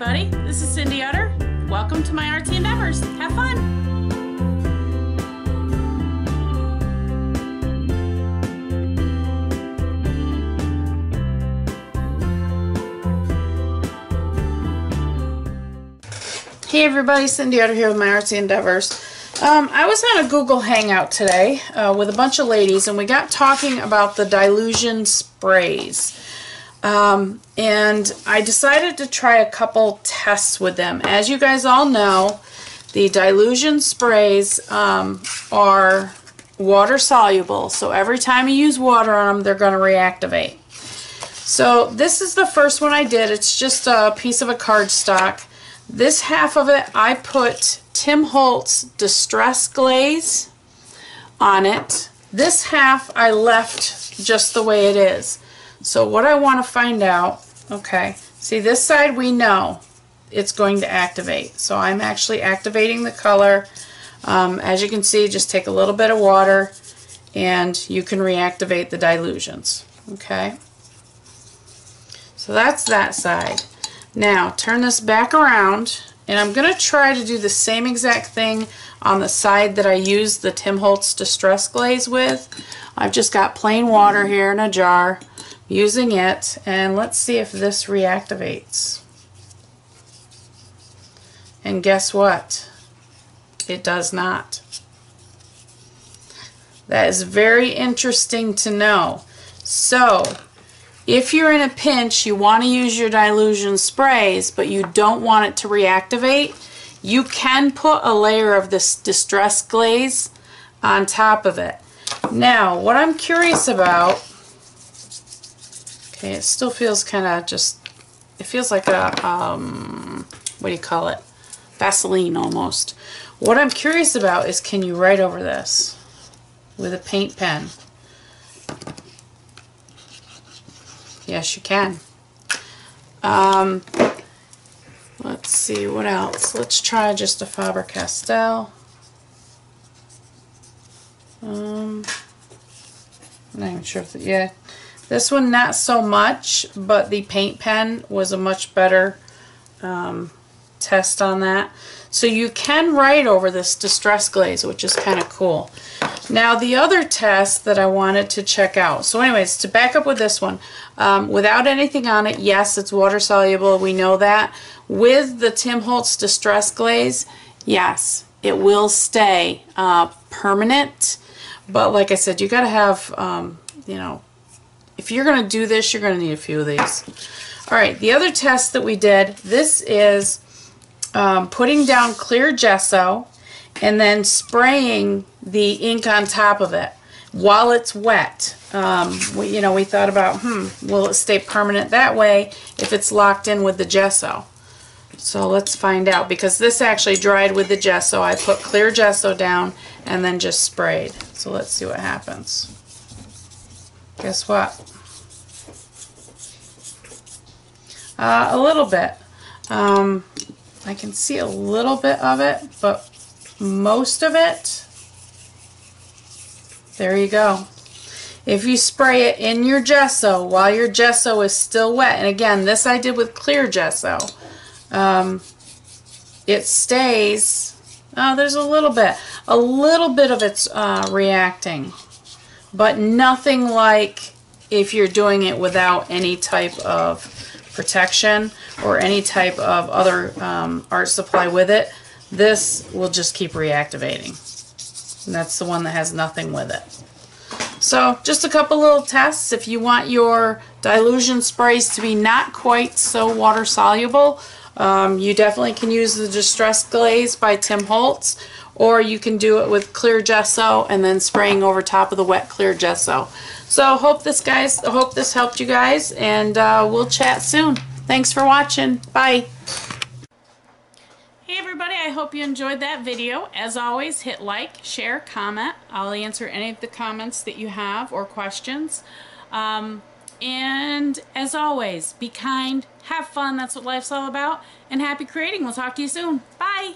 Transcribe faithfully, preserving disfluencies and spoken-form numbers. everybody. This is Cindy Utter. Welcome to My Artsy Endeavors. Have fun. Hey everybody, Cindy Utter here with My Artsy Endeavors. Um, I was on a Google Hangout today uh, with a bunch of ladies, and we got talking about the Dylusion sprays. Um, and I decided to try a couple tests with them. As you guys all know, the Dylusion sprays um, are water-soluble, so every time you use water on them, they're going to reactivate. So this is the first one I did. It's just a piece of a cardstock. This half of it, I put Tim Holtz Distress Glaze on it. This half I left just the way it is. So what I want to find out, okay, see this side we know it's going to activate. So I'm actually activating the color. Um, as you can see, just take a little bit of water and you can reactivate the Dylusions, okay? So that's that side. Now turn this back around, and I'm going to try to do the same exact thing on the side that I used the Tim Holtz Distress Glaze with. I've just got plain water here in a jar, using it, and let's see if this reactivates. And guess what? It does not. That is very interesting to know. So, if you're in a pinch, you want to use your Dylusion sprays, but you don't want it to reactivate, you can put a layer of this Distress Glaze on top of it. Now, what I'm curious about, okay, it still feels kind of just, it feels like a, um, what do you call it? Vaseline almost. What I'm curious about is, can you write over this with a paint pen? Yes, you can. Um, let's see, what else? Let's try just a Faber-Castell. Um, I'm not even sure if, the, yeah. This one, not so much, but the paint pen was a much better um, test on that. So you can write over this Distress Glaze, which is kind of cool. Now the other test that I wanted to check out, so anyways, to back up with this one, um, without anything on it, yes, it's water soluble, we know that. With the Tim Holtz Distress Glaze, yes, it will stay uh, permanent, but like I said, you got to have, um, you know, if you're going to do this, you're going to need a few of these. Alright, the other test that we did, this is um, putting down clear gesso and then spraying the ink on top of it while it's wet. Um, we, you know, we thought about, hmm, will it stay permanent that way if it's locked in with the gesso? So let's find out, because this actually dried with the gesso. I put clear gesso down and then just sprayed. So let's see what happens. Guess what? Uh, a little bit. Um, I can see a little bit of it, but most of it, there you go. If you spray it in your gesso while your gesso is still wet, and again, this I did with clear gesso, um, it stays. Oh, there's a little bit. A little bit of it's uh, reacting, but nothing like if you're doing it without any type of protection or any type of other um, art supply with it. This will just keep reactivating. And that's the one that has nothing with it. So just a couple little tests. If you want your Dylusion sprays to be not quite so water soluble, um, you definitely can use the Distress Glaze by Tim Holtz, or you can do it with clear gesso and then spraying over top of the wet clear gesso. So hope this guys, hope this helped you guys, and uh, we'll chat soon. Thanks for watching. Bye. Hey everybody, I hope you enjoyed that video. As always, hit like, share, comment. I'll answer any of the comments that you have or questions. Um, and as always, be kind, have fun, that's what life's all about, and happy creating. We'll talk to you soon. Bye!